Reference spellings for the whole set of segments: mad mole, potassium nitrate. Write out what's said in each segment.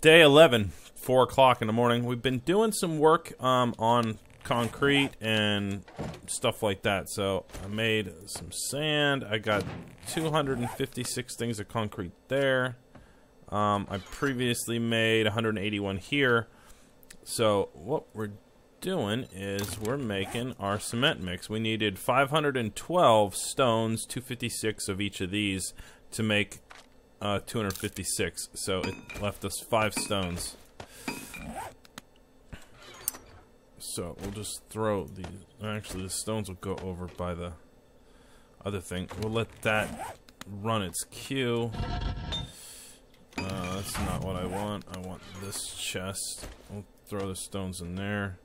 Day 11, 4 o'clock in the morning. We've been doing some work on concrete and stuff like that. So I made some sand. I got 256 things of concrete there. I previously made 181 here. So what we're doing is we're making our cement mix. We needed 512 stones, 256 of each of these to make 256. So it left us 5 stones. So we'll just throw these. Actually, the stones will go over by the other thing. We'll let that run its queue. That's not what I want. I want this chest. We'll throw the stones in there.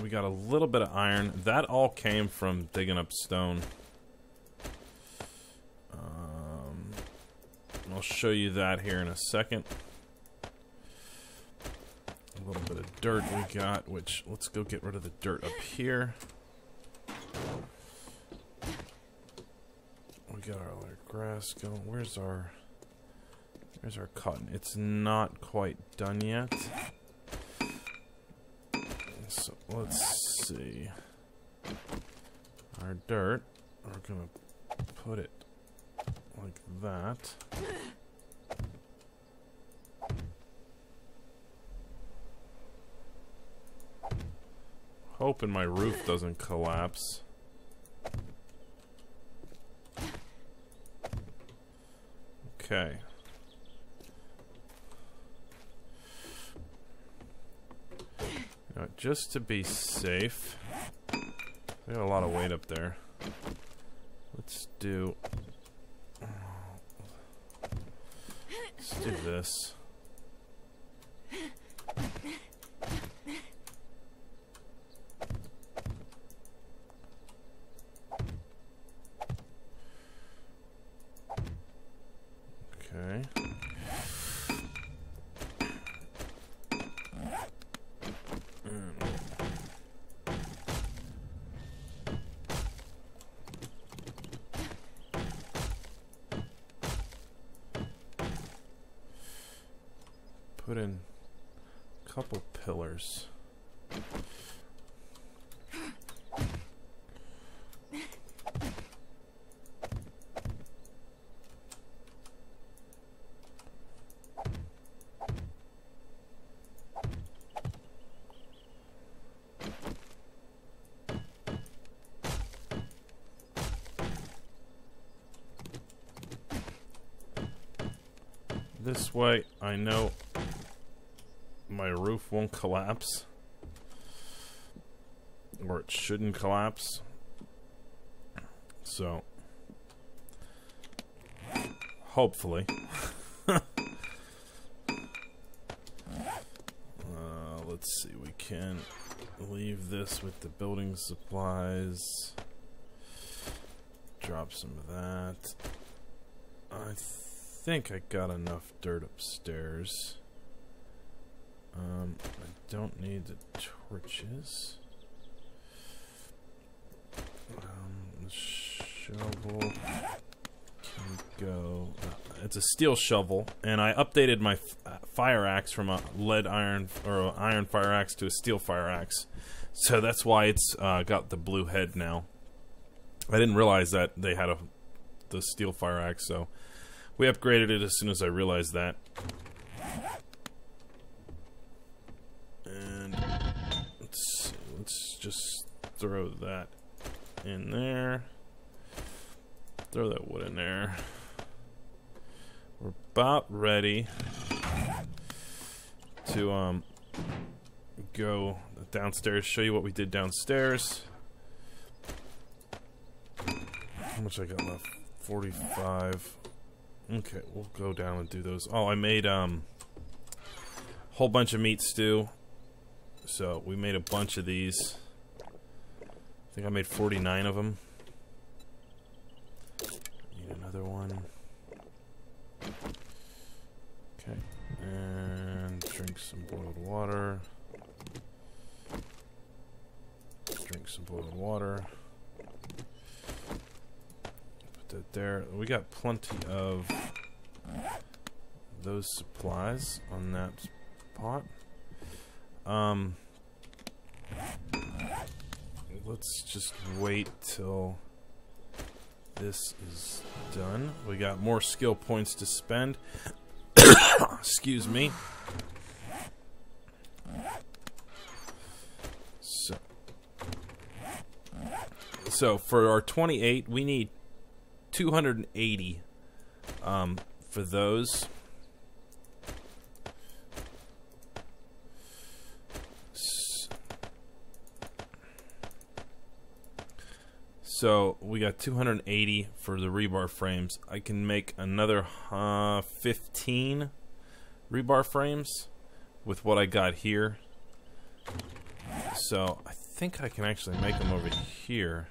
We got a little bit of iron. That all came from digging up stone. I'll show you that here in a second. A little bit of dirt we got, which let's go get rid of the dirt up here. We got our grass going. Where's our cotton? It's not quite done yet. So let's see. Our dirt, we're gonna put it like that. Hoping my roof doesn't collapse. Okay. Now, just to be safe, I got a lot of weight up there. Let's do this. Put in a couple pillars. This way, I know my roof won't collapse, or it shouldn't collapse. So hopefully. Let's see, we can leave this with the building supplies, drop some of that. I think I got enough dirt upstairs. I don't need the torches. The shovel can go. It's a steel shovel, and I updated my fire axe from a lead iron or iron fire axe to a steel fire axe, so that's why it's got the blue head now. I didn't realize that they had the steel fire axe, so we upgraded it as soon as I realized that. Let's just throw that in there. Throw that wood in there. We're about ready to go downstairs, show you what we did downstairs. How much I got left? 45. Okay, we'll go down and do those. Oh, I made a whole bunch of meat stew. So we made a bunch of these. I think I made 49 of them. Need another one. Okay, and drink some boiled water. Drink some boiled water. Put that there. We got plenty of those supplies on that pot. Let's just wait till this is done. We got more skill points to spend. Excuse me. So for our 28, we need 280 for those. So we got 280 for the rebar frames. I can make another 15 rebar frames with what I got here. So I think I can actually make them over here.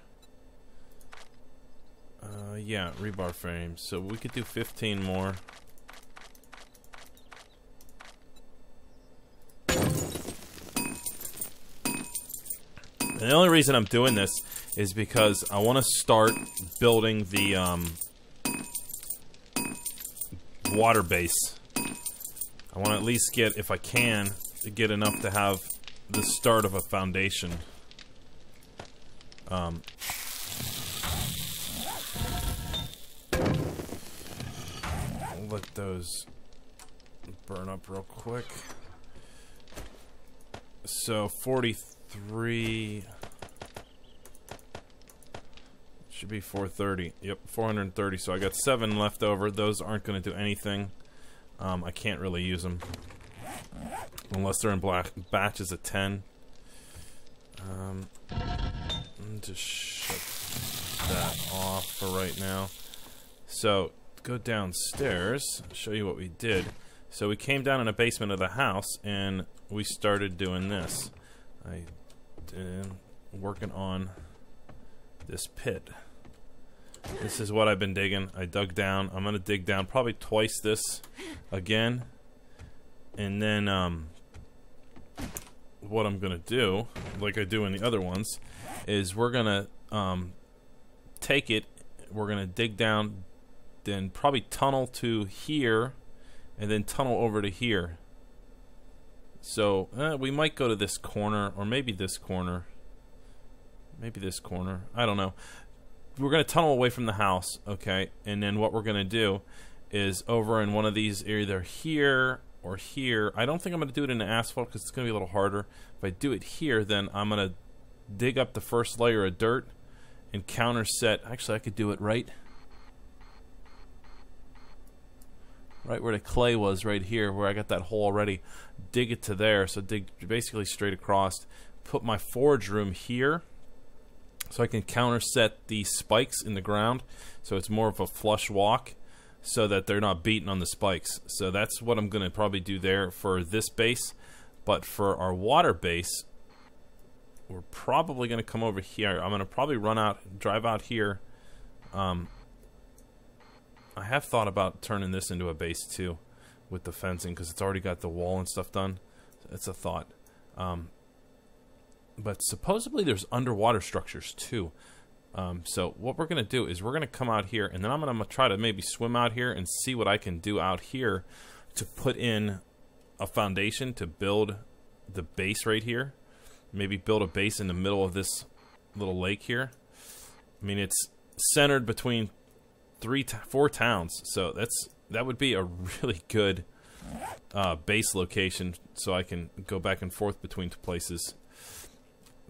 Yeah, rebar frames. So we could do 15 more. And the only reason I'm doing this is because I want to start building the water base. I want to at least get, if I can, to get enough to have the start of a foundation. I'll let those burn up real quick. So 43... should be 430. Yep, 430. So I got 7 left over. Those aren't going to do anything. I can't really use them unless they're in batches of 10. I'll just shut that off for right now. So go downstairs. I'll show you what we did. So we came down in the basement of the house and we started doing this. I did working on this pit. This is what I've been digging. I dug down. I'm gonna dig down probably twice this again, and then what I'm gonna do, like I do in the other ones, is we're gonna take it, we're gonna dig down, then probably tunnel to here and then tunnel over to here. So we might go to this corner, or maybe this corner, maybe this corner, I don't know. We're gonna tunnel away from the house, okay? And then what we're gonna do is over in one of these, either here or here. I don't think I'm gonna do it in the asphalt because it's gonna be a little harder. If I do it here, then I'm gonna dig up the first layer of dirt and counter set. Actually, I could do it right where the clay was, right here where I got that hole already. Dig it to there, so dig basically straight across. Put my forage room here so I can counterset the spikes in the ground, so it's more of a flush walk so that they're not beating on the spikes. So that's what I'm gonna probably do there for this base. But for our water base, we're probably gonna come over here. I'm gonna probably drive out here. I have thought about turning this into a base too with the fencing, because it's already got the wall and stuff done. It's a thought. But supposedly there's underwater structures too. So what we're gonna do is we're gonna come out here, and then I'm gonna try to maybe swim out here and see what I can do out here to put in a foundation to build the base right here. Maybe build a base in the middle of this little lake here. I mean, it's centered between four towns, so that would be a really good base location, so I can go back and forth between two places.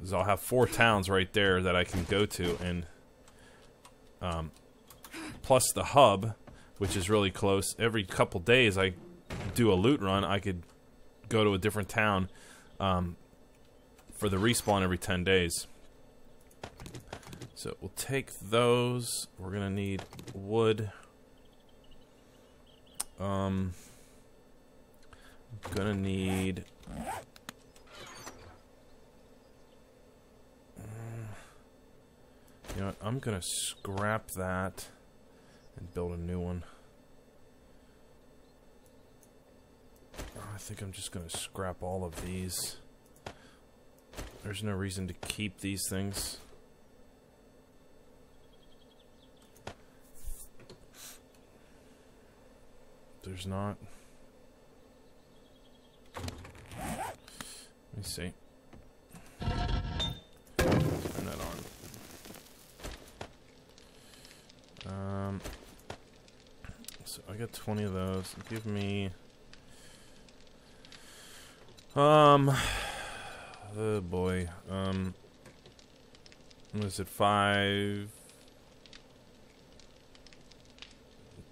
So I'll have 4 towns right there that I can go to, and plus the hub, which is really close. Every couple days I do a loot run. I could go to a different town for the respawn every 10 days. So we'll take those. We're gonna need wood. I'm gonna need... you know what, I'm gonna scrap that and build a new one. I think I'm just gonna scrap all of these. There's no reason to keep these things. There's not. me see. Turn that on. So I got 20 of those. Give me oh boy. What is it, 5,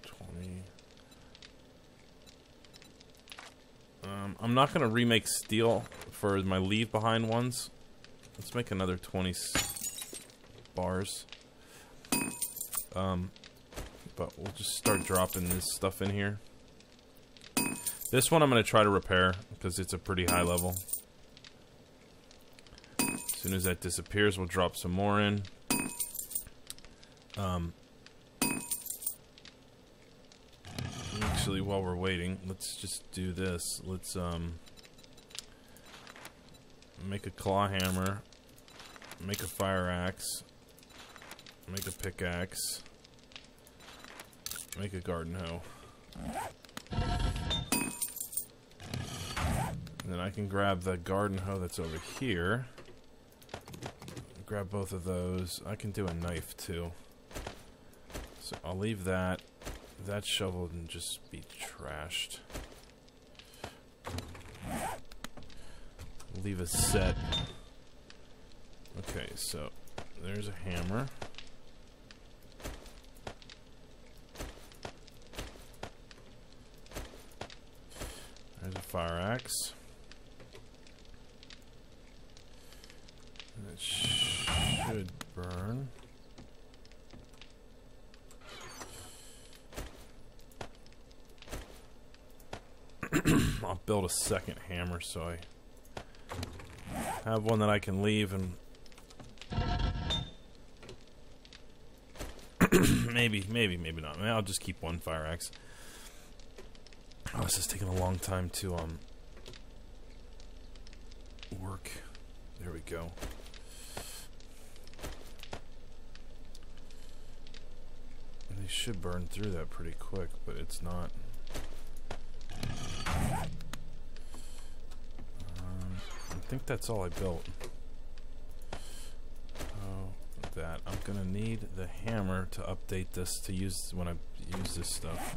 20. I'm not gonna remake steel for my leave behind ones. Let's make another 20 bars. But we'll just start dropping this stuff in here. This one I'm gonna try to repair because it's a pretty high level. As soon as that disappears, we'll drop some more in. Actually, while we're waiting, let's just do this. Let's make a claw hammer, make a fire axe, make a pickaxe, make a garden hoe. And then I can grab the garden hoe that's over here. Grab both of those. I can do a knife too. So I'll leave that. That shovel can just be trashed. Leave a set. Okay, so there's a hammer. There's a fire axe. That should burn. I'll build a second hammer so I have one that I can leave and maybe not. I'll just keep one fire axe. Oh, this is taking a long time to work. There we go. And they should burn through that pretty quick, but it's not. I think that's all I built. Oh, that. I'm gonna need the hammer to update this to use when I use this stuff.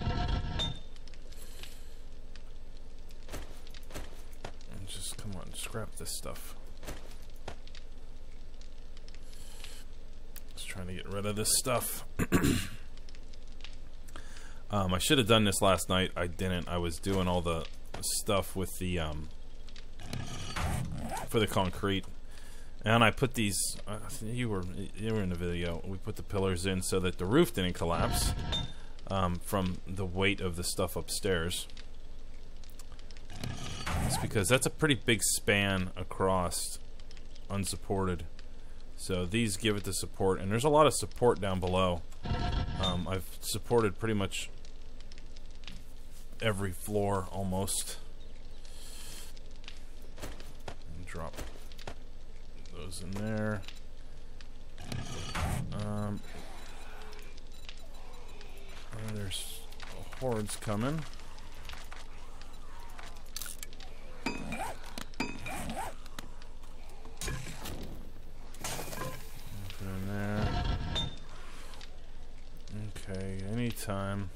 And just come on, scrap this stuff. Just trying to get rid of this stuff. I should have done this last night. I didn't. I was doing all the stuff with the for the concrete, and I put these you were in the video, we put the pillars in so that the roof didn't collapse from the weight of the stuff upstairs. It's because that's a pretty big span across, unsupported, so these give it the support, and there's a lot of support down below. I've supported pretty much every floor almost. And drop those in there. There's hordes coming. Put in there. Okay, anytime.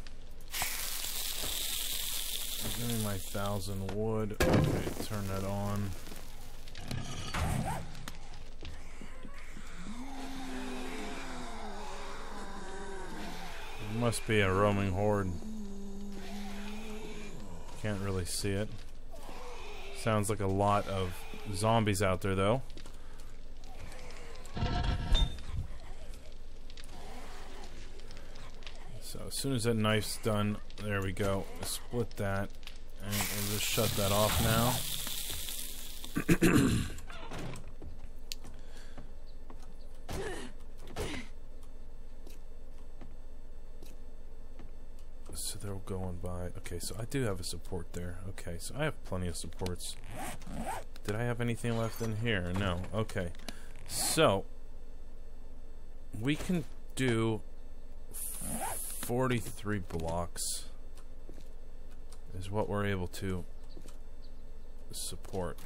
Give me my 1,000 wood. Okay, turn that on. There must be a roaming horde. Can't really see it. Sounds like a lot of zombies out there, though. So as soon as that knife's done, there we go. Split that. And we'll just shut that off now. So they're going by. Okay, so I do have a support there. Okay, so I have plenty of supports. Did I have anything left in here? No. Okay. So we can do 43 blocks is what we're able to support.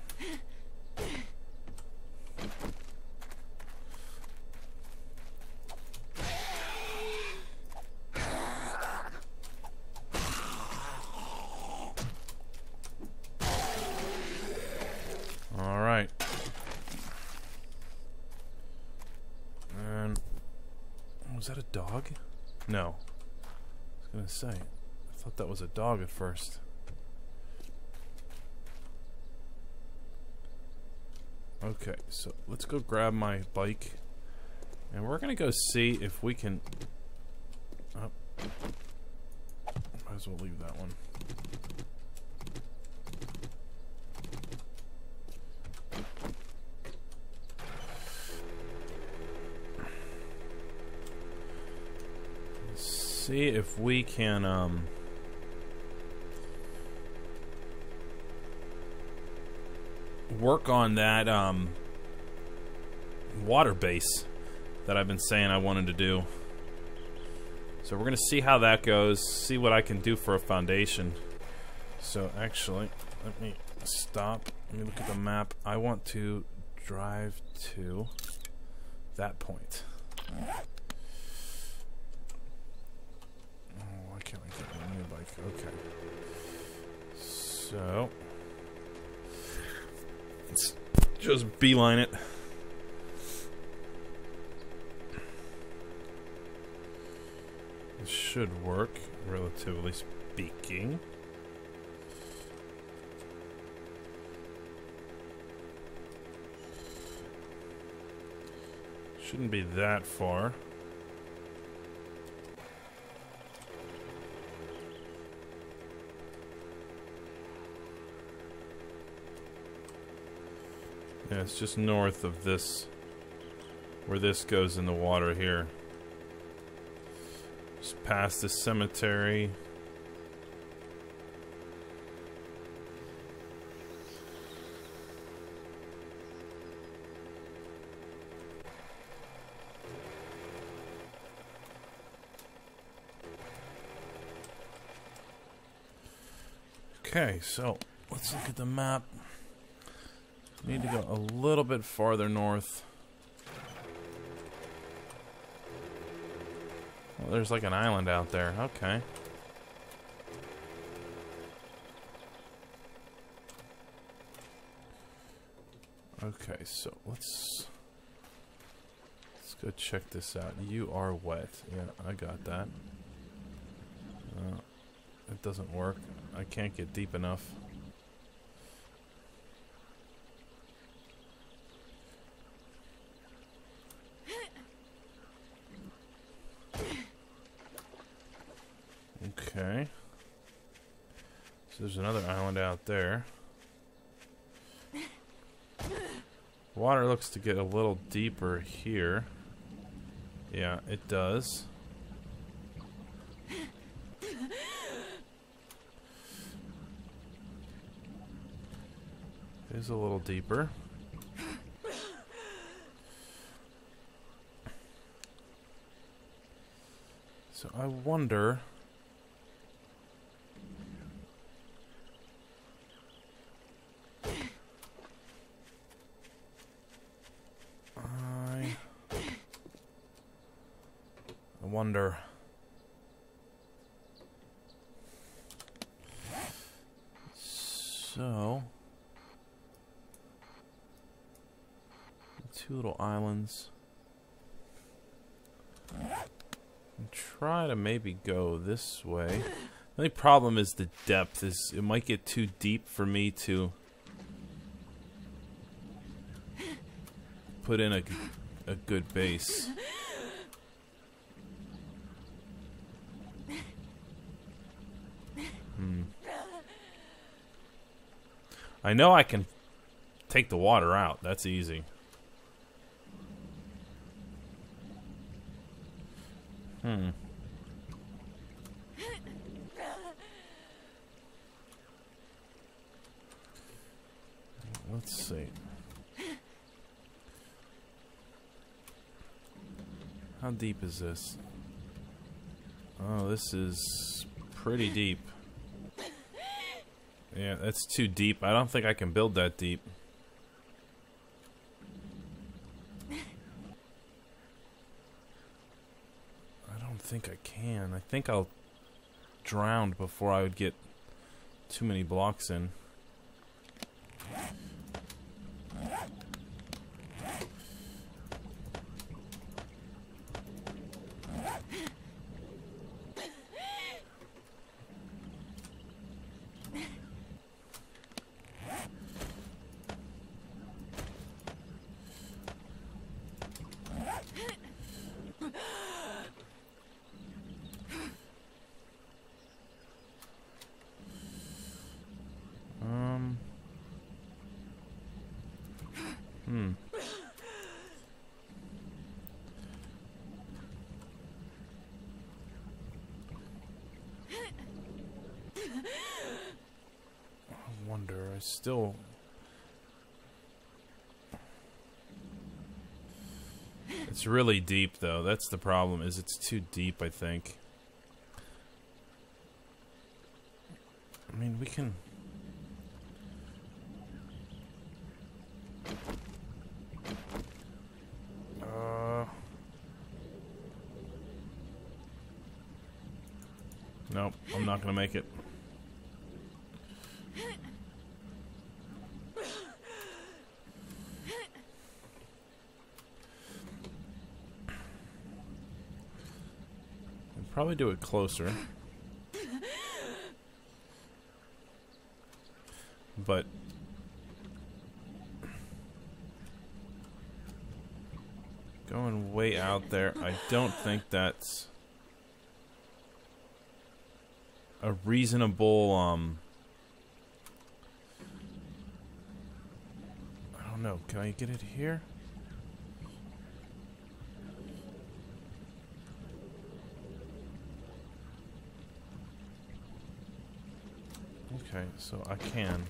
Was that a dog? No. I was gonna say, I thought that was a dog at first. Okay, so let's go grab my bike, and we're gonna go see if we can. Oh, might as well leave that one. See if we can work on that water base that I've been saying I wanted to do. So we're gonna see how that goes, see what I can do for a foundation. So actually, let me stop, let me look at the map. I want to drive to that point. Can't make that on a new bike. Okay. So let's just beeline it. This should work, relatively speaking. Shouldn't be that far. Yeah, it's just north of this, where this goes in the water here. Just past the cemetery. Okay, so let's look at the map. Need to go a little bit farther north. Well, there's like an island out there. Okay. Okay, so let's go check this out. You are wet. Yeah, I got that. It doesn't work. I can't get deep enough. Okay, so there's another island out there. Water looks to get a little deeper here. Yeah, it does. It is a little deeper. So I wonder... wonder so two little islands and try to maybe go this way. The only problem is the depth is it might get too deep for me to put in a good base. I know I can take the water out. That's easy. Let's see. How deep is this? Oh, this is pretty deep. Yeah, that's too deep. I don't think I can build that deep. I don't think I can. I think I'll drown before I would get too many blocks in. Still, it's really deep though. That's the problem, is it's too deep, I think. I mean, we can... Nope, I'm not gonna make it. Probably do it closer, but going way out there, I don't think that's a reasonable, I don't know, can I get it here? Okay, so I can.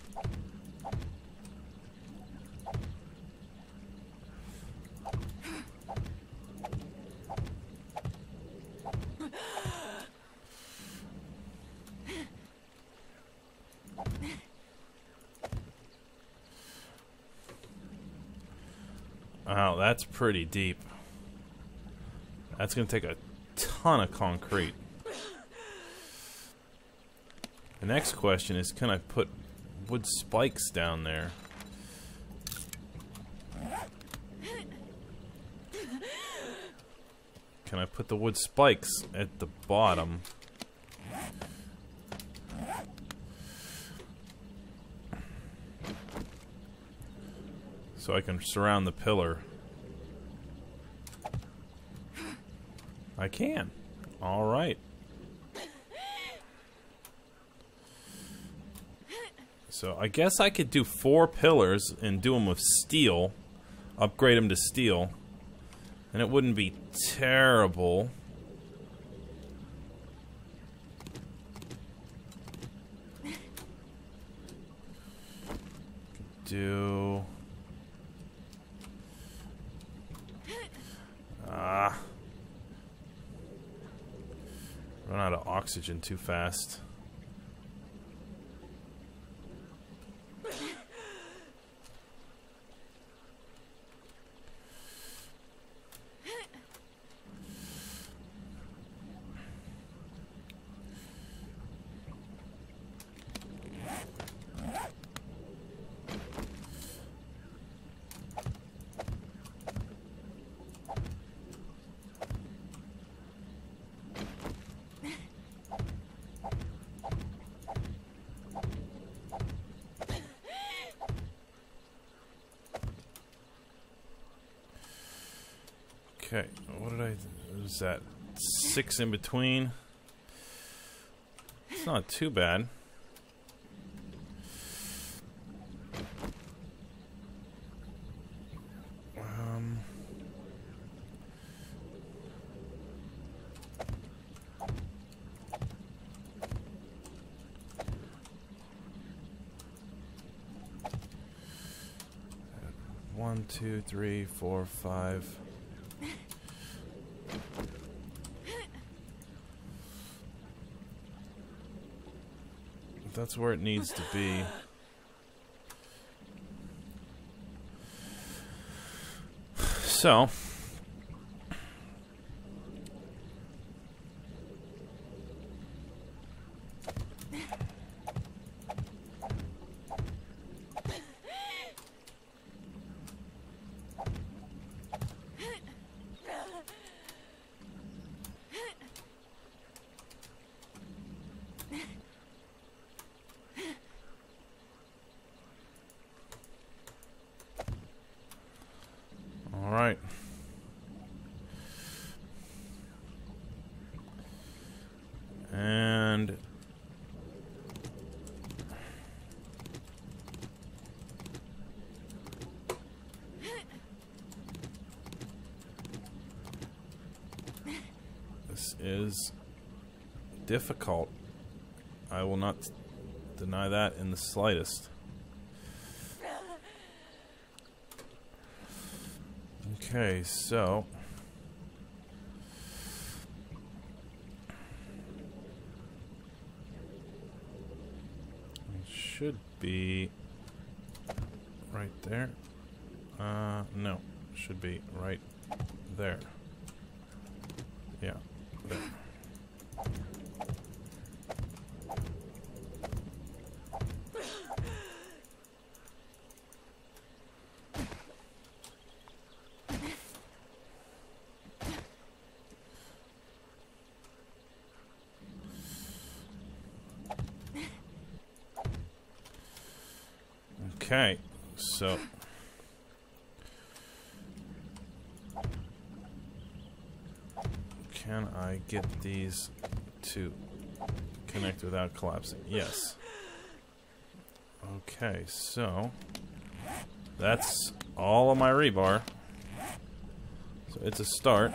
Wow, that's pretty deep. That's gonna take a ton of concrete. The next question is, can I put wood spikes down there? Can I put the wood spikes at the bottom? So I can surround the pillar. I can. All right. So I guess I could do 4 pillars and do them with steel, upgrade them to steel, and it wouldn't be terrible. Do... Ah. Run out of oxygen too fast. Okay, what did I... was that 6 in between? It's not too bad. One, two, three, four, 5... That's where it needs to be. So, is difficult. I will not deny that in the slightest. Okay, so it should be right there. No, it should be right there. Yeah. Okay, so can I get these to connect without collapsing? Yes. Okay, so that's all of my rebar. So it's a start.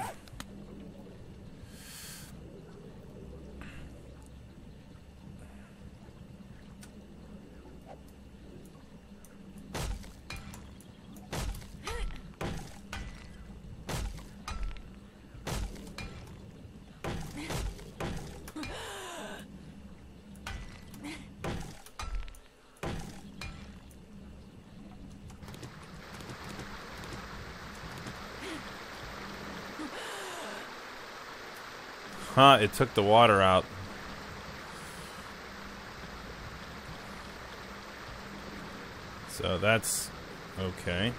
Huh, it took the water out. So that's okay.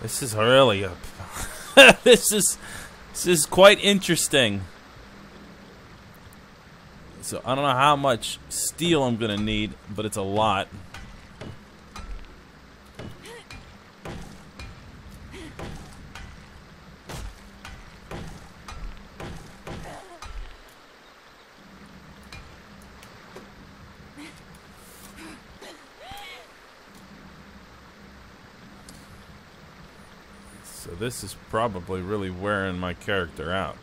This is really up. This is quite interesting. So I don't know how much steel I'm gonna need, but it's a lot. This is probably really wearing my character out.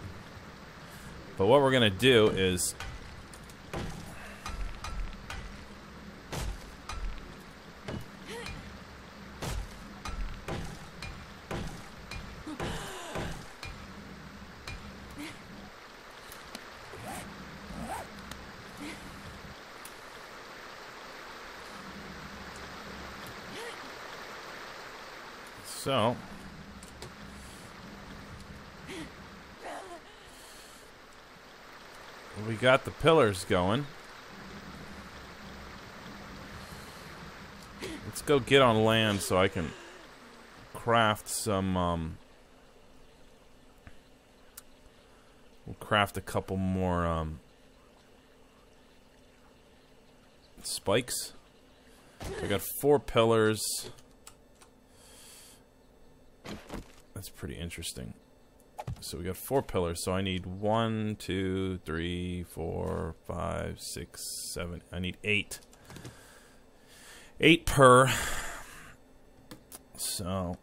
But what we're gonna do is so we got the pillars going. Let's go get on land so I can craft some, we'll craft a couple more, spikes. So I got 4 pillars. That's pretty interesting. So we got 4 pillars, so I need 1, 2, 3, 4, 5, 6, 7. I need 8. 8 per. So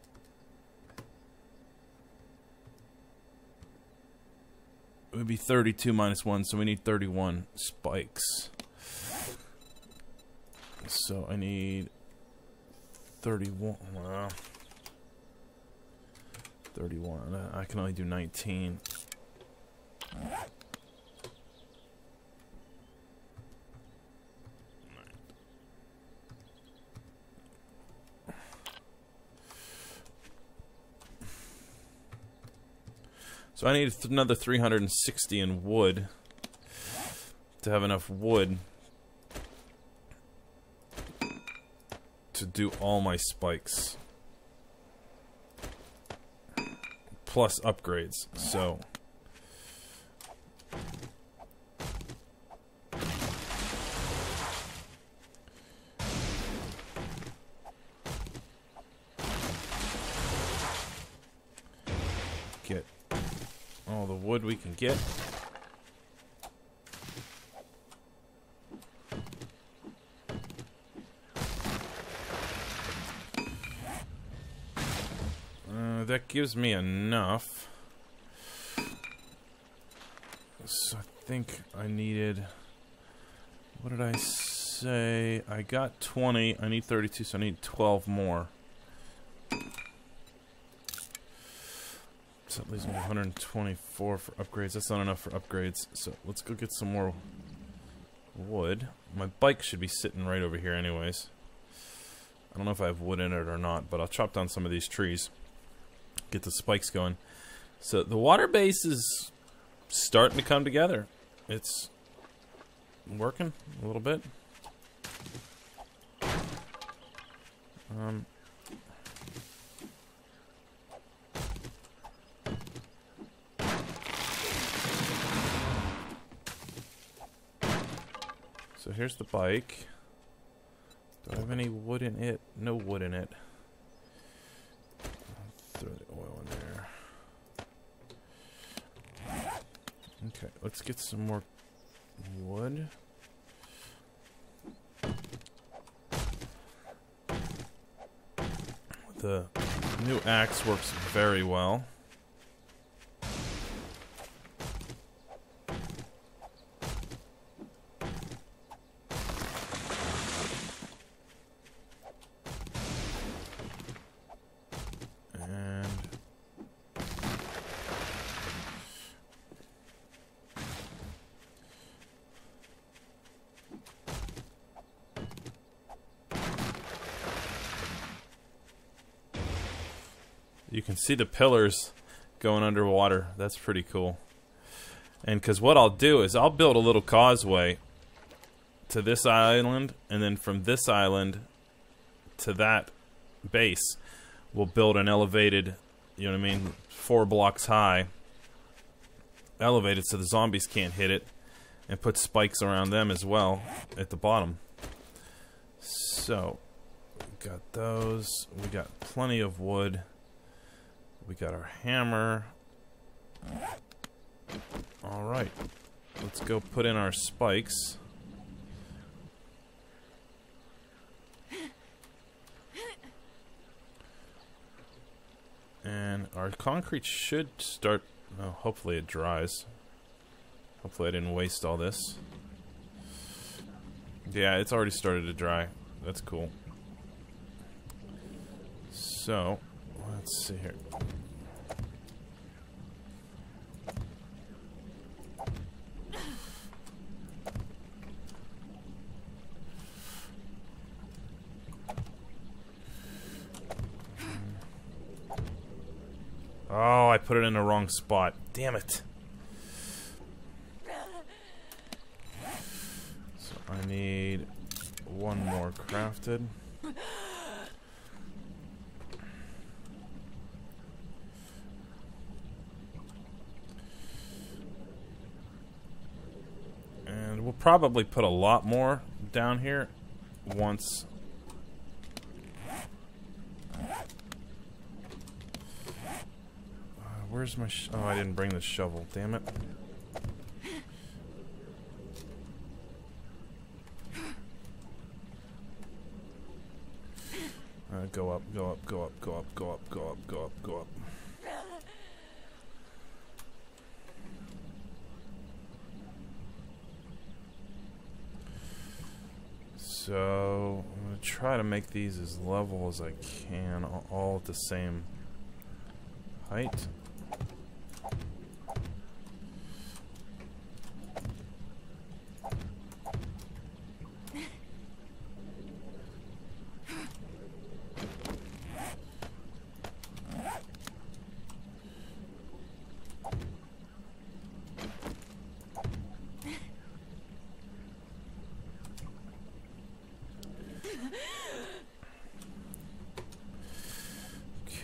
It would be 32 minus 1, so we need 31 spikes. So I need 31. Wow. 31. I can only do 19. So I need another 360 in wood to have enough wood to do all my spikes plus upgrades. So get all the wood we can get. That gives me enough. So I think I needed, what did I say? I got 20, I need 32, so I need 12 more. So that leaves me 124 for upgrades. That's not enough for upgrades. So let's go get some more wood. My bike should be sitting right over here anyways. I don't know if I have wood in it or not, but I'll chop down some of these trees. Get the spikes going. So the water base is starting to come together. It's working a little bit. So here's the bike. Do I have any wood in it? No wood in it. Throw the oil in there. Okay, let's get some more wood. The new axe works very well. You can see the pillars going underwater. That's pretty cool. And because what I'll do is I'll build a little causeway to this island, and then from this island to that base, we'll build an elevated, you know what I mean, 4 blocks high, elevated so the zombies can't hit it, and put spikes around them as well at the bottom. So, we got those. We got plenty of wood. We got our hammer. Alright. Let's go put in our spikes. And our concrete should start... Oh, hopefully it dries. Hopefully I didn't waste all this. Yeah, it's already started to dry. That's cool. So... let's see here. Oh, I put it in the wrong spot. Damn it. So I need one more crafted. Probably put a lot more down here once where's my oh, I didn't bring the shovel, damn it. Go up, go up, go up, go up, go up, go up, go up, go up. So I'm going to try to make these as level as I can, all at the same height.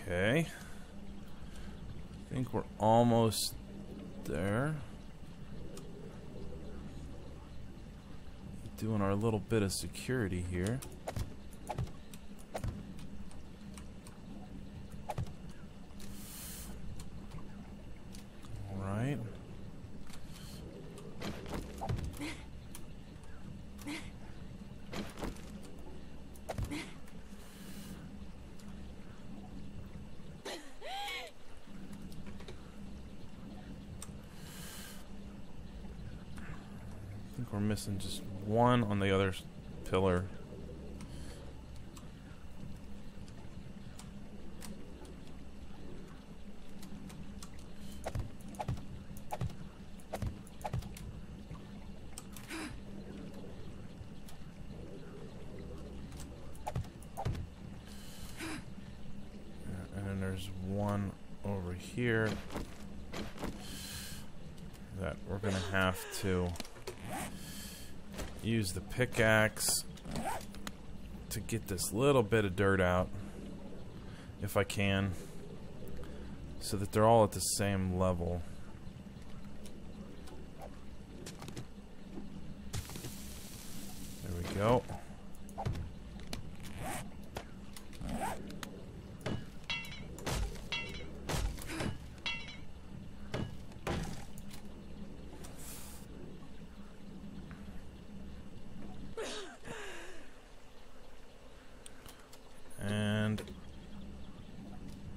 Okay, I think we're almost there. Doing our little bit of security here. All right. We're missing just one on the other pillar. And then there's one over here that we're gonna have to use the pickaxe to get this little bit of dirt out, if I can, so that they're all at the same level. There we go.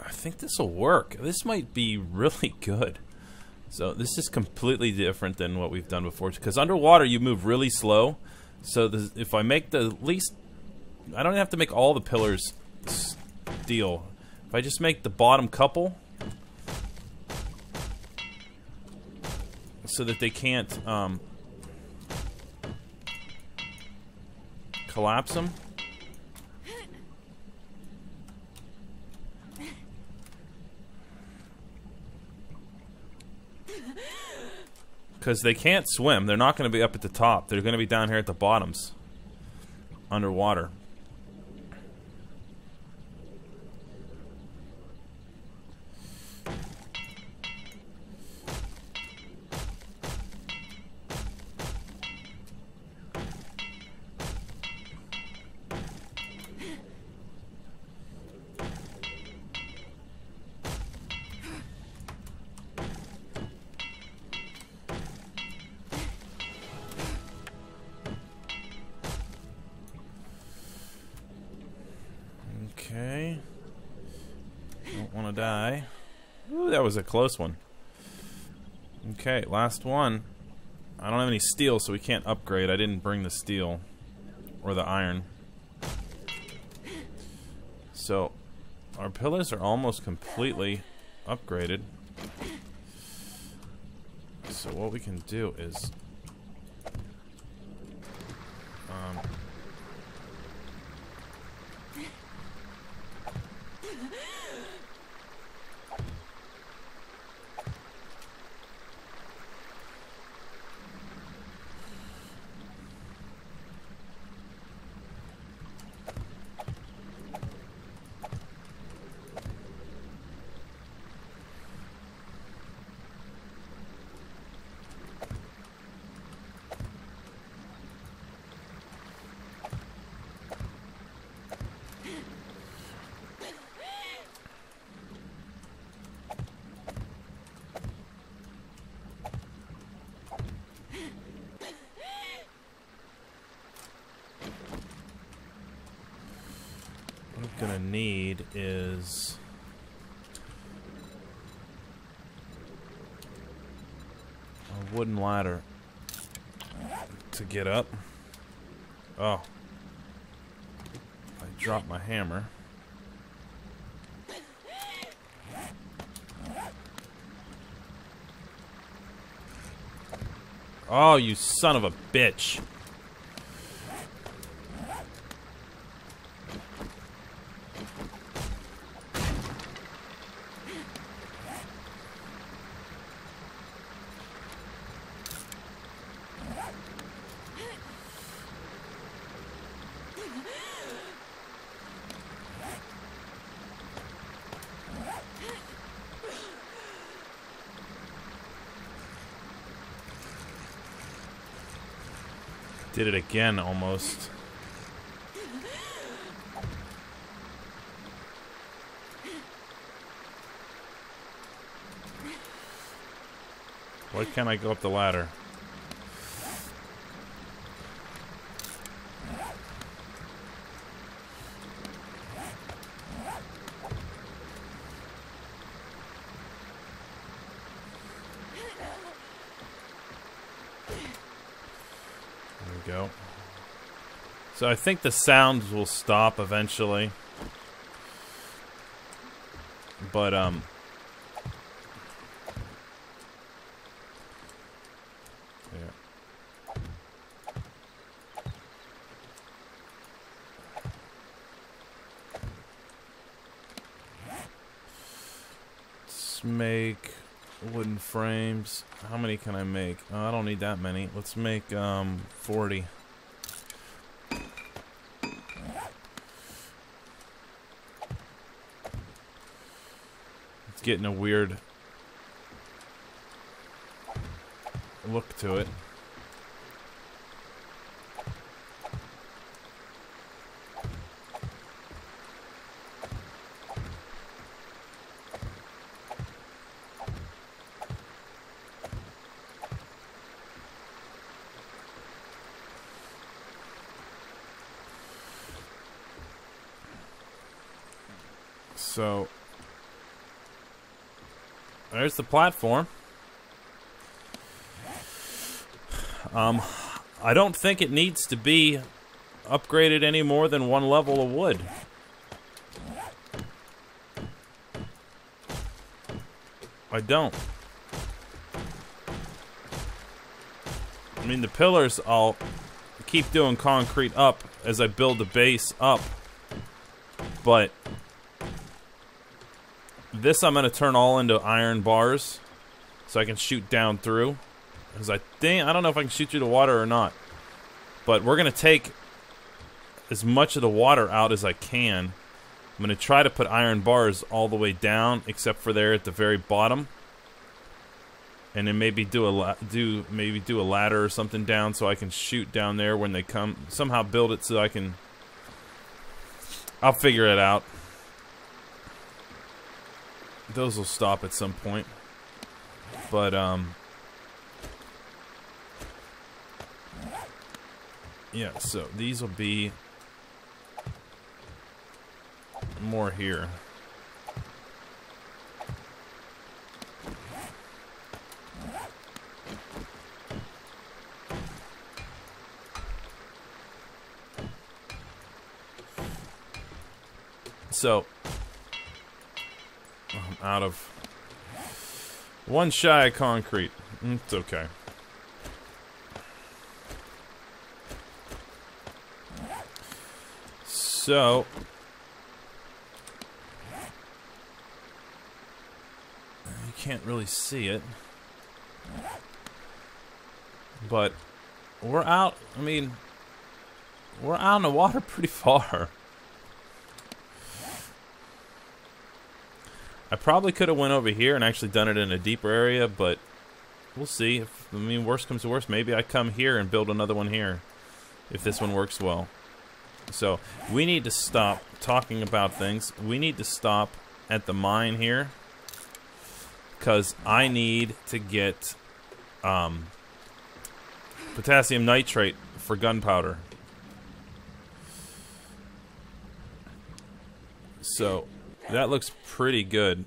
I think this will work. This might be really good. So this is completely different than what we've done before, because underwater you move really slow. So if I make the least, I don't have to make all the pillars steel. If I just make the bottom couple, so that they can't collapse them. Because they can't swim. They're not going to be up at the top. They're going to be down here at the bottoms. Underwater. Okay, don't want to die. Ooh, that was a close one. Okay, last one. I don't have any steel, so we can't upgrade. I didn't bring the steel or the iron. So our pillars are almost completely upgraded. So what we can do is gonna need is a wooden ladder to get up. Oh, drop my hammer. Oh, you son of a bitch. Did it again, almost. Why can't I go up the ladder? So I think the sounds will stop eventually, but yeah. Let's make wooden frames. How many can I make? Oh, I don't need that many. Let's make 40. Getting a weird look to it. So there's the platform. I don't think it needs to be upgraded any more than one level of wood. I don't. I mean, the pillars, I'll keep doing concrete up as I build the base up, but this I'm going to turn all into iron bars so I can shoot down through. Because I don't know if I can shoot through the water or not. But we're going to take as much of the water out as I can. I'm going to try to put iron bars all the way down except for there at the very bottom. And then maybe do a ladder or something down so I can shoot down there when they come. Somehow build it so I can... I'll figure it out. Those will stop at some point, but yeah, so these will be more here. So I'm out of one shy of concrete. It's okay. So you can't really see it, but we're out. I mean, we're out in the water pretty far. I probably could have went over here and actually done it in a deeper area, but we'll see. If, I mean, worst comes to worst, maybe I come here and build another one here if this one works well. So we need to stop talking about things. We need to stop at the mine here because I need to get potassium nitrate for gunpowder. So... that looks pretty good.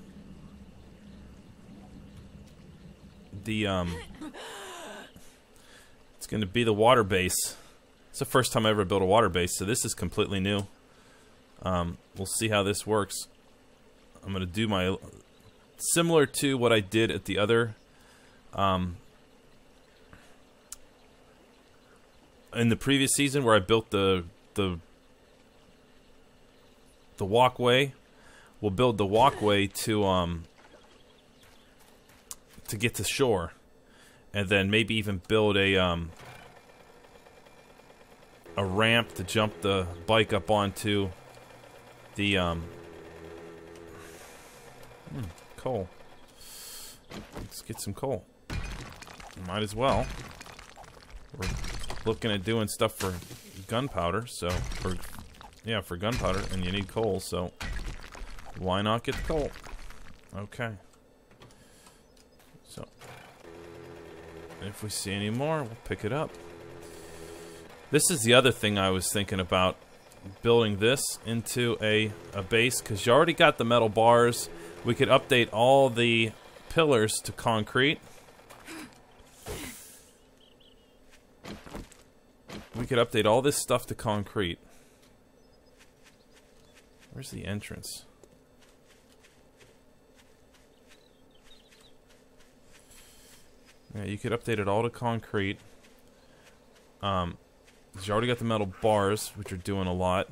The it's gonna be the water base. It's the first time I ever built a water base, so this is completely new. We'll see how this works. I'm gonna do my similar to what I did at the other in the previous season where I built the walkway. We'll build the walkway to get to shore, and then maybe even build a ramp to jump the bike up onto the coal. Let's get some coal. Might as well. We're looking at doing stuff for gunpowder, so for gunpowder, and you need coal, so why not get the coal? Okay. So if we see any more, we'll pick it up. This is the other thing I was thinking about, building this into a base, because you already got the metal bars. We could update all the pillars to concrete. We could update all this stuff to concrete. Where's the entrance? Yeah, you could update it all to concrete. You already got the metal bars, which are doing a lot.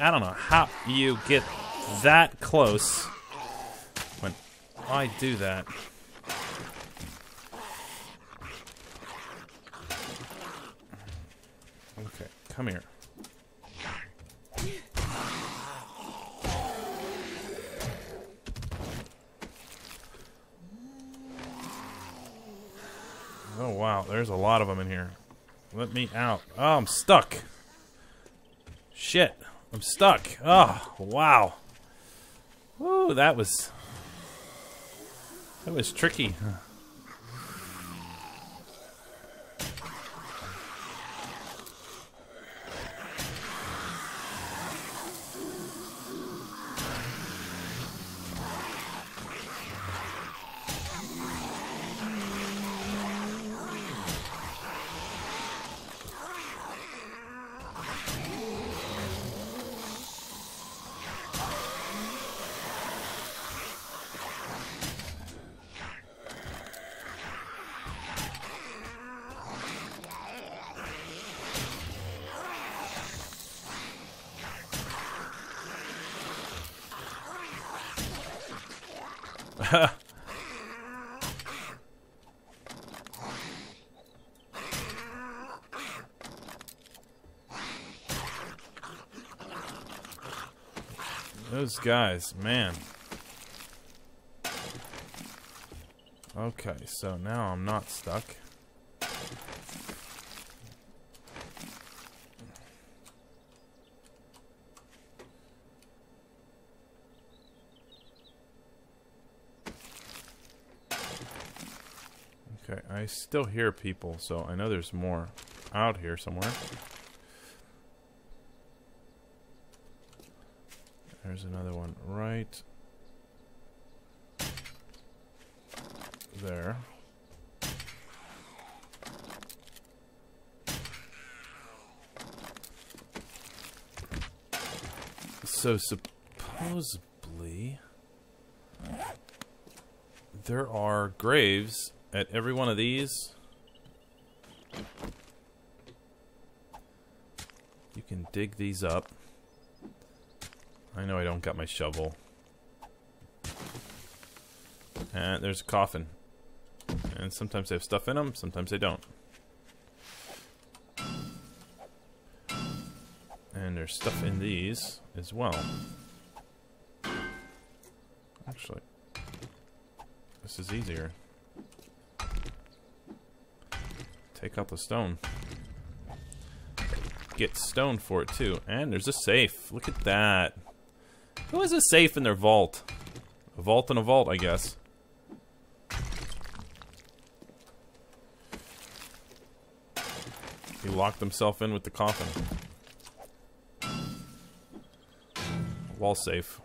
I don't know how you get that close when I do that. Okay, come here. Oh wow, there's a lot of them in here. Let me out. Oh, I'm stuck. Shit. I'm stuck. Oh, wow. Woo, that was tricky. Huh? Those guys, man. Okay, so now I'm not stuck. Okay, I still hear people, so I know there's more out here somewhere. There's another one right there. So supposedly there are graves at every one of these. You can dig these up. I know I don't got my shovel. And there's a coffin. And sometimes they have stuff in them, sometimes they don't. And there's there's stuff in these as well. Actually, this is easier. Take out the stone. Get stone for it too. And there's a safe. Look at that. Who has a safe in their vault? A vault and a vault, I guess. He locked himself in with the coffin. Wall safe.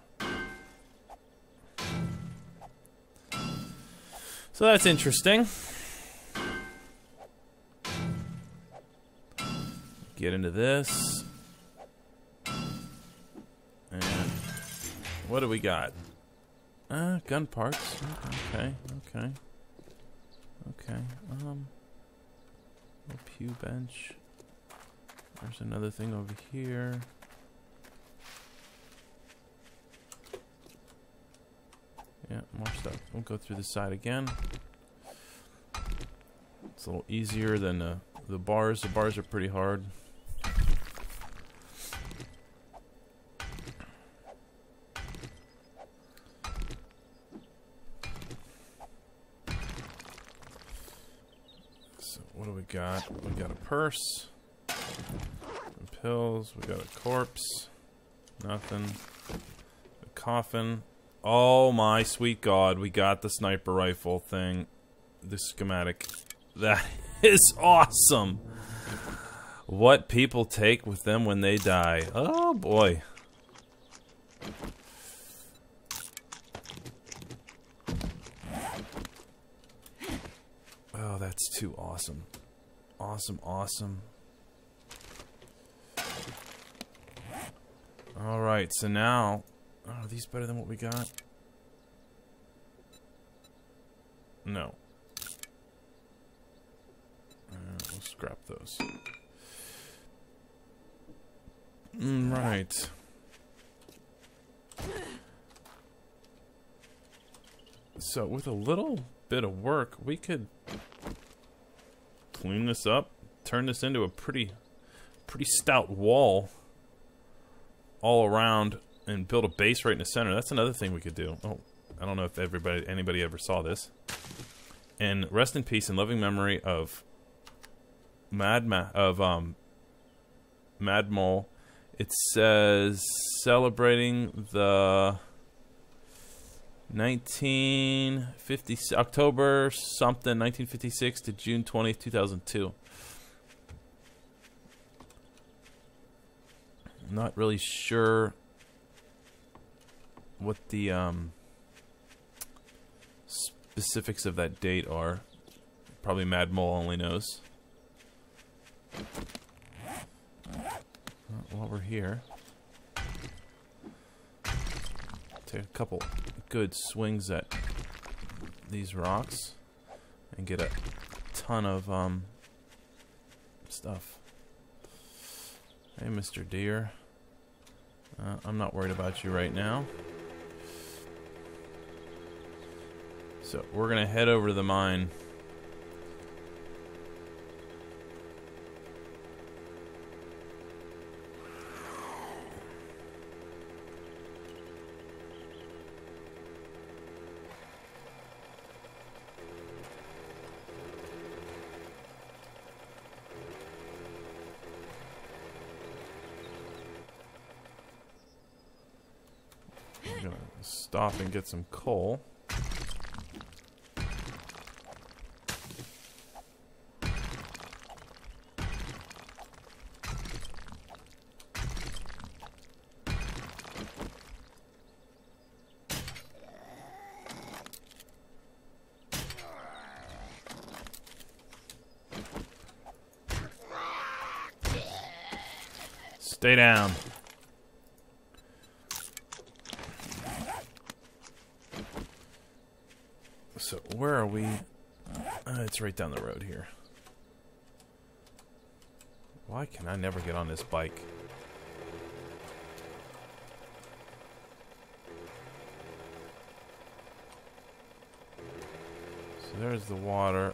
So that's interesting. Get into this. And what do we got? Gun parts. Okay. A pew bench. There's another thing over here. Yeah, more stuff. We'll go through the side again. It's a little easier than the bars. The bars are pretty hard. So what do we got? We got a purse. Some pills. We got a corpse. Nothing. A coffin. Oh my sweet God, we got the sniper rifle thing. The schematic. That is awesome. What people take with them when they die. Oh boy. Oh, that's too awesome. Awesome, awesome. Alright, so now... Oh, are these better than what we got? No. We'll scrap those. Right. So with a little bit of work, we could clean this up, turn this into a pretty stout wall all around. And build a base right in the center. That's another thing we could do. Oh, I don't know if anybody ever saw this. And rest in peace and loving memory of Mad Mole. It says celebrating the October something 1956 to June 20th 2002. I'm not really sure what the specifics of that date are. Probably Mad Mole only knows. While we're here, take a couple good swings at these rocks and get a ton of stuff. Hey, Mr. Deer. I'm not worried about you right now. So we're gonna head over to the mine. We're gonna stop and get some coal. Stay down. So where are we? It's right down the road here. Why can I never get on this bike? So there's the water.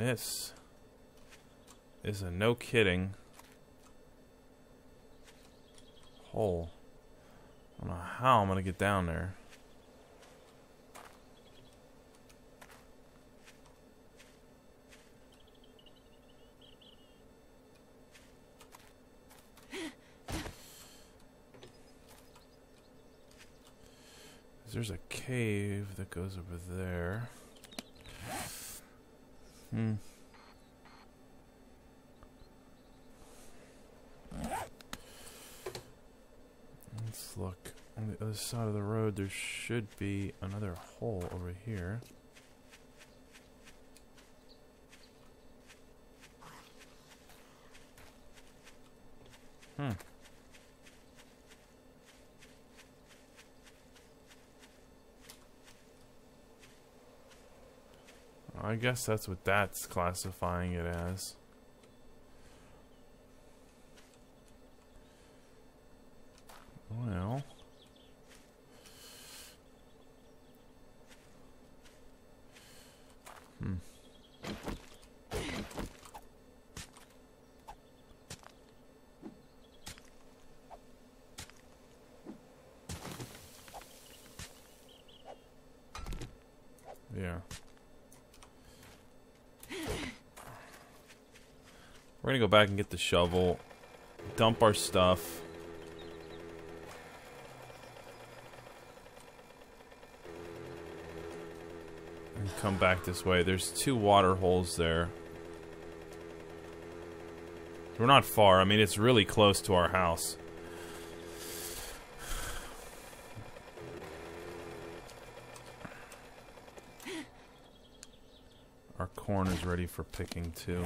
And this is a no kidding hole. I don't know how I'm gonna get down there. There's a cave that goes over there. Let's look. On the other side of the road, there should be another hole over here. I guess that's what that's classifying it as. Well, yeah. We're gonna go back and get the shovel, dump our stuff. And come back this way. There's two water holes there. We're not far. I mean, it's really close to our house. Our corn is ready for picking too.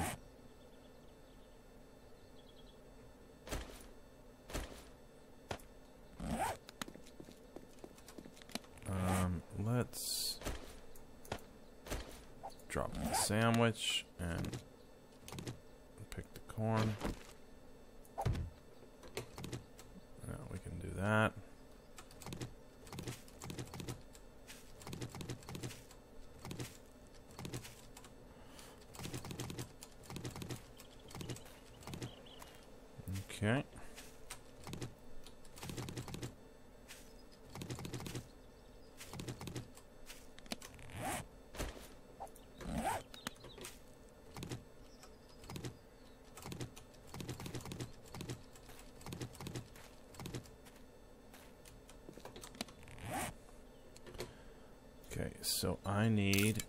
Let's drop the sandwich and pick the corn. Now we can do that. Okay. Okay, so I need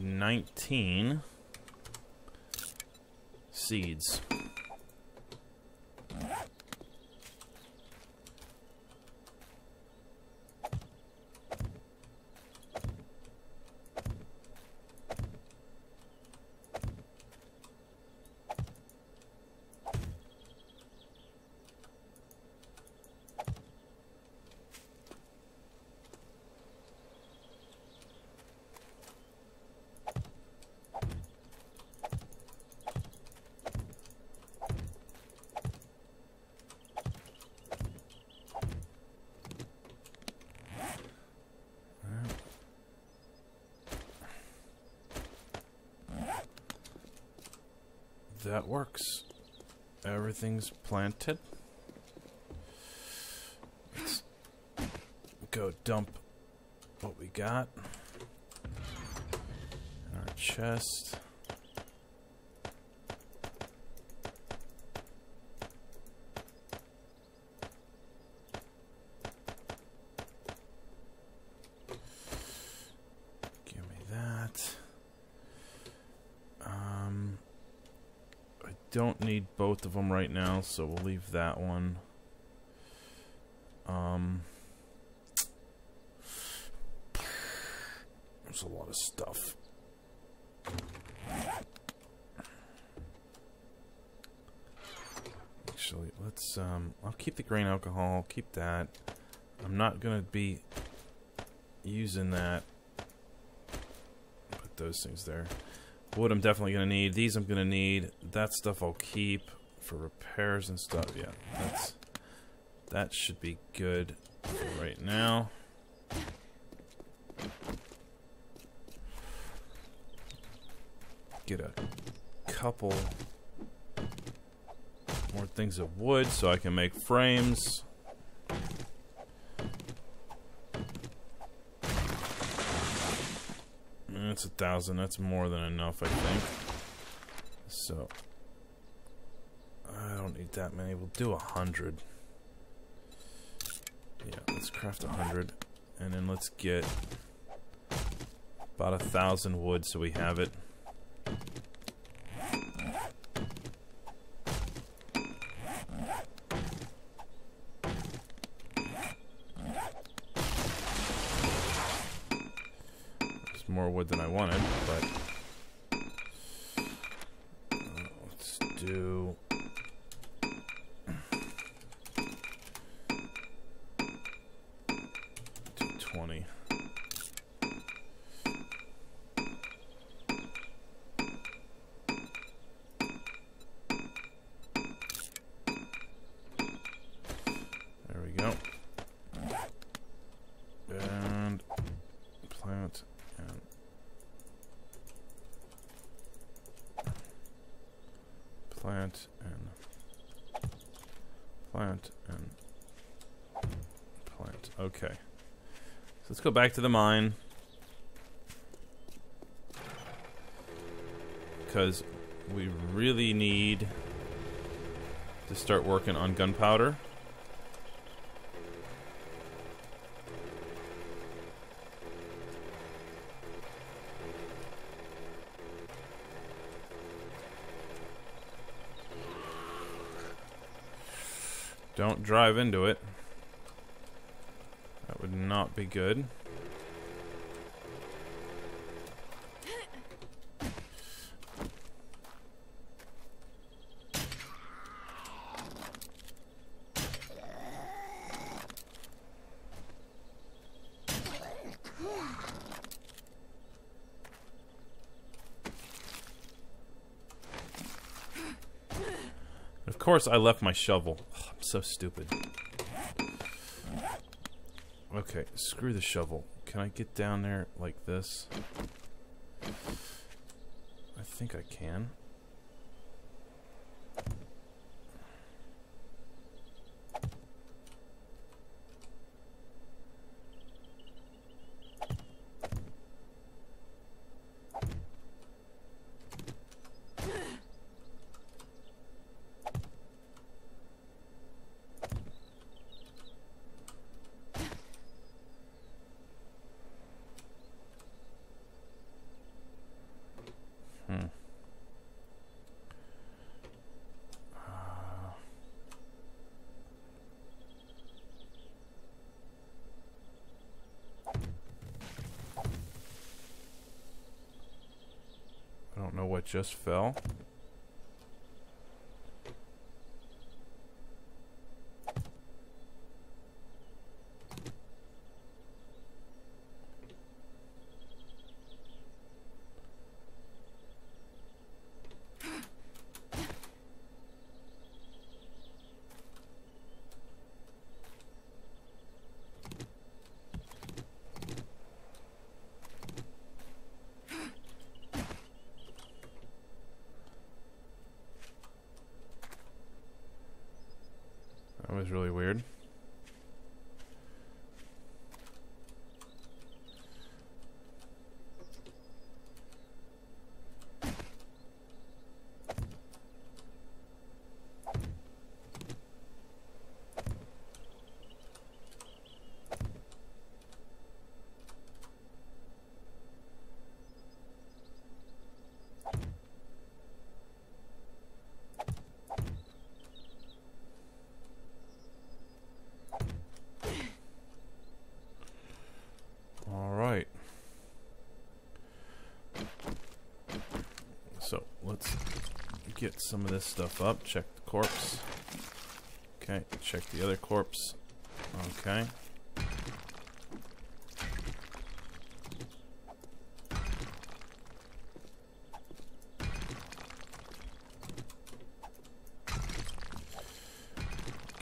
19 seeds. That works. Everything's planted. Let's go dump what we got in our chest. Don't need both of them right now, so we'll leave that one. There's a lot of stuff. Actually, let's I'll keep the grain alcohol, I'll keep that. I'm not gonna be using that. Put those things there. Wood I'm definitely gonna need. These I'm gonna need. That stuff I'll keep for repairs and stuff. Yeah, that should be good for right now. get a couple more things of wood so I can make frames. That's 1,000. That's more than enough, I think. So I don't need that many. We'll do 100. Yeah, let's craft 100, and then let's get about 1,000 wood so we have it. More wood than I wanted, but let's do $220. There we go. And plant. Plant. Okay. So let's go back to the mine. Because we really need to start working on gunpowder. Don't drive into it. That would not be good. Of course, I left my shovel. So stupid. Okay, screw the shovel. Can I get down there like this? I think I can. Know what just fell. That was really weird. So let's get some of this stuff up. Check the corpse. Okay, check the other corpse. Okay.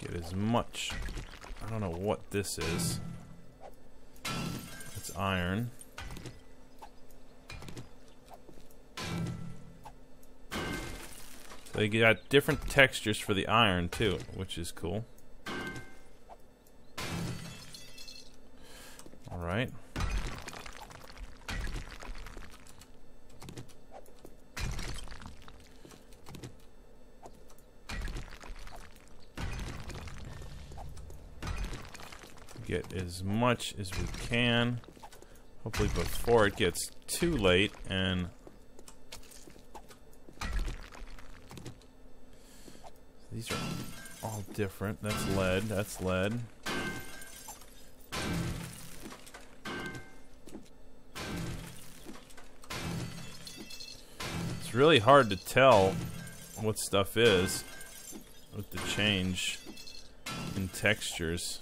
Get as much. I don't know what this is. It's iron. They got different textures for the iron too, which is cool. Alright. Get as much as we can, hopefully before it gets too late, and these are all different. That's lead, that's lead. It's really hard to tell what stuff is with the change in textures.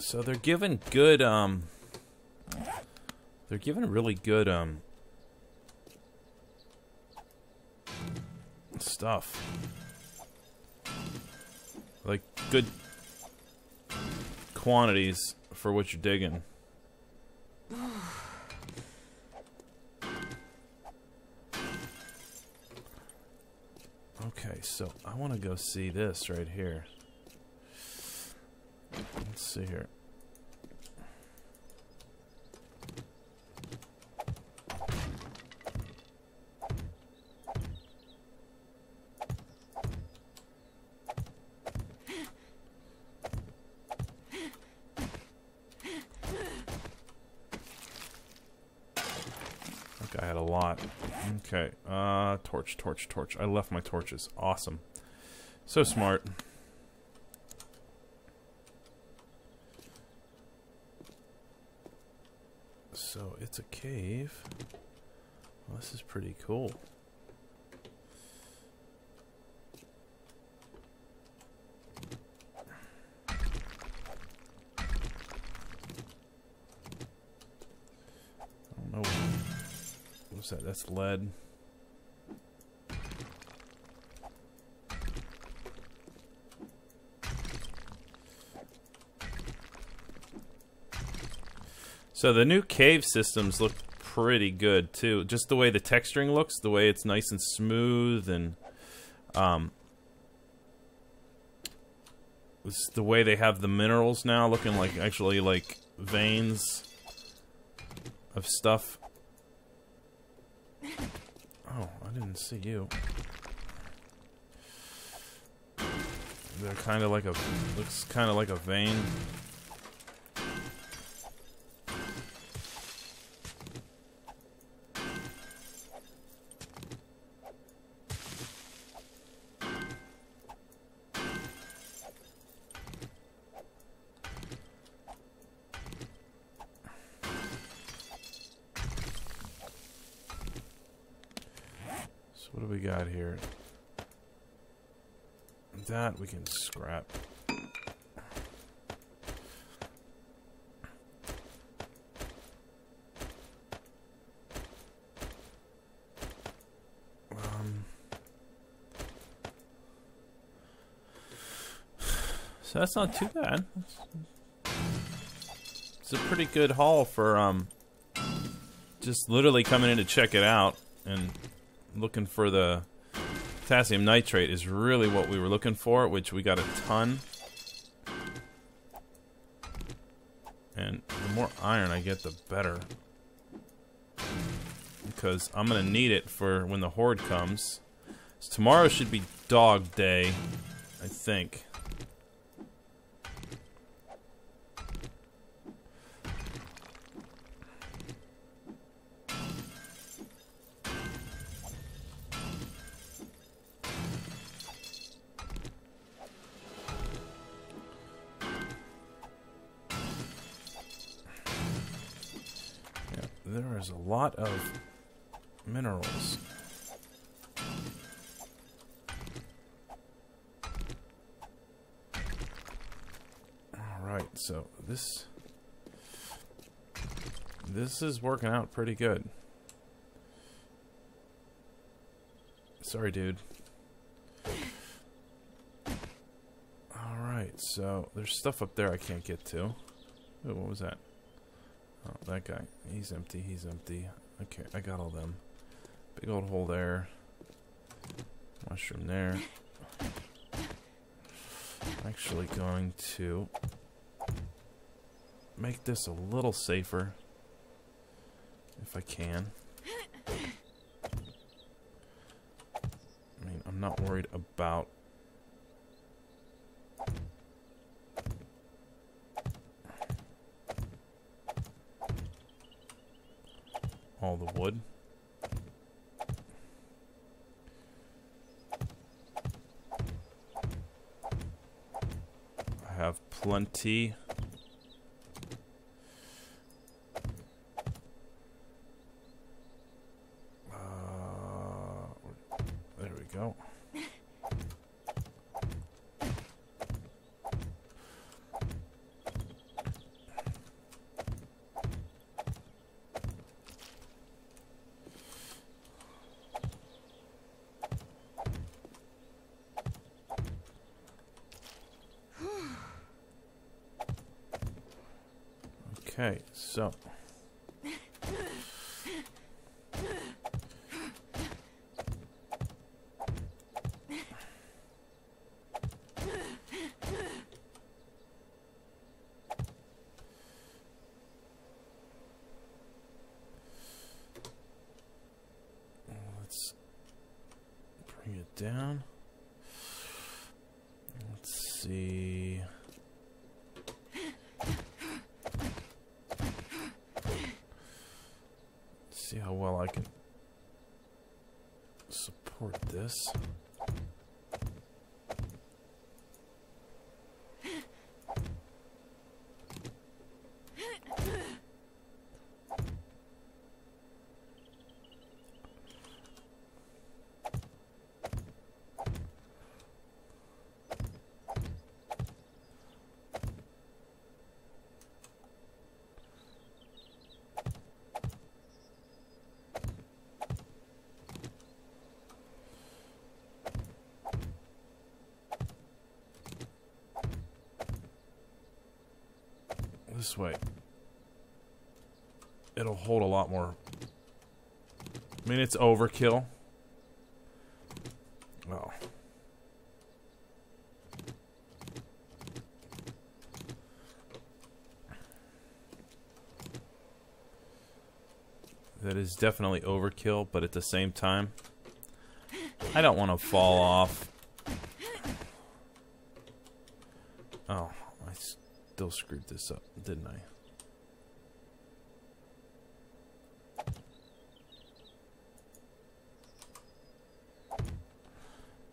So they're given good, they're given really good, stuff. Like, good quantities for what you're digging. Okay, so I want to go see this right here. Let's see here. I had a lot. Okay, torch, torch, torch. I left my torches. Awesome. So smart. So it's a cave. Well, this is pretty cool. That's lead. So the new cave systems look pretty good too. Just the way the texturing looks, the way it's nice and smooth, and the way they have the minerals now looking like actually like veins of stuff. Oh, I didn't see you. They're kind of like a, looks kind of like a vein. What do we got here? That we can scrap. So that's not too bad. It's a pretty good haul for just literally coming in to check it out and looking for the potassium nitrate is really what we were looking for, which we got a ton. And the more iron I get, the better, because I'm gonna need it for when the horde comes. So tomorrow should be dog day, I think. There is a lot of minerals. so this is working out pretty good. Sorry, dude. Alright, so there's stuff up there I can't get to. Ooh, what was that? Oh, that guy. He's empty, he's empty. Okay, I got all them. Big old hole there. Mushroom there. I'm actually going to make this a little safer if I can. I mean, I'm not worried about all the wood. I have plenty. There we go. Okay, so let's bring it down. Let's see. See how well I can support this. This way, it'll hold a lot more. I mean, it's overkill. Well, that is definitely overkill, but at the same time, I don't want to fall off. Oh, I still screwed this up, didn't I?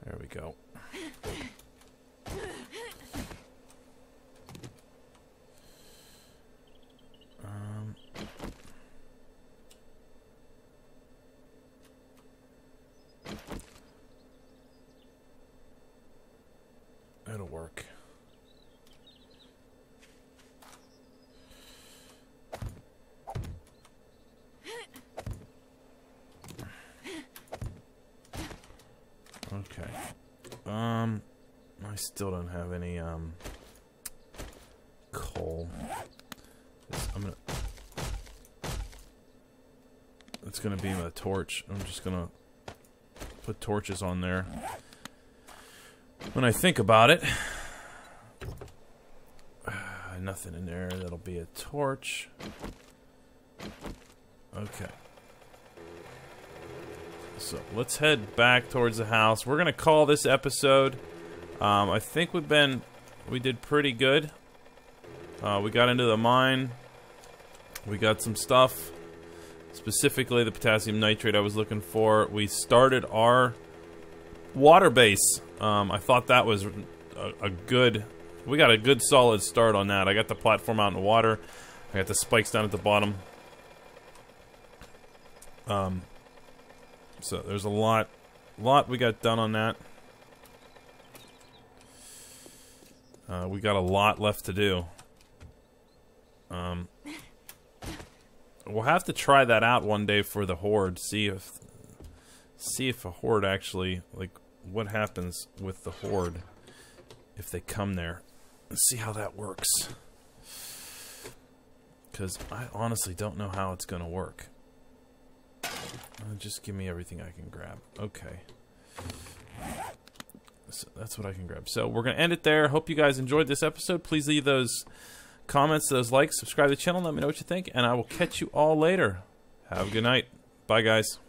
There we go. It'll work. Okay. I still don't have any coal. It's gonna be my torch. I'm just gonna put torches on there. When I think about it, nothing in there. That'll be a torch. Okay. So let's head back towards the house. We're gonna call this episode. I think we did pretty good. We got into the mine. We got some stuff, specifically the potassium nitrate I was looking for. We started our water base. I thought that was we got a good solid start on that. I got the platform out in the water. I got the spikes down at the bottom. So there's a lot we got done on that. We got a lot left to do. We'll have to try that out one day for the horde. See if a horde actually, like, what happens with the horde if they come there. Let's see how that works. Because I honestly don't know how it's gonna work. Just give me everything I can grab. Okay. So that's what I can grab. So we're gonna end it there. Hope you guys enjoyed this episode. Please leave those comments, those likes, subscribe to the channel, let me know what you think, and I will catch you all later. Have a good night. Bye, guys.